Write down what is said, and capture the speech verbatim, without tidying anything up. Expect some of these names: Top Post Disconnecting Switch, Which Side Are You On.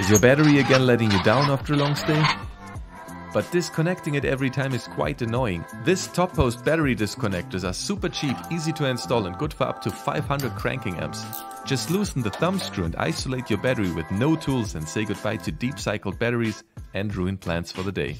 Is your battery again letting you down after a long stay? But disconnecting it every time is quite annoying. This Top Post battery disconnectors are super cheap, easy to install and good for up to five hundred cranking amps. Just loosen the thumb screw and isolate your battery with no tools and say goodbye to deep cycled batteries and ruined plans for the day.